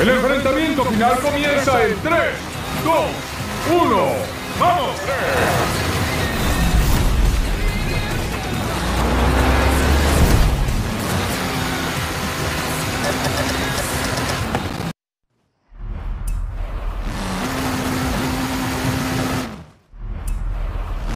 El enfrentamiento final comienza en 3, 2, 1. ¡Vamos!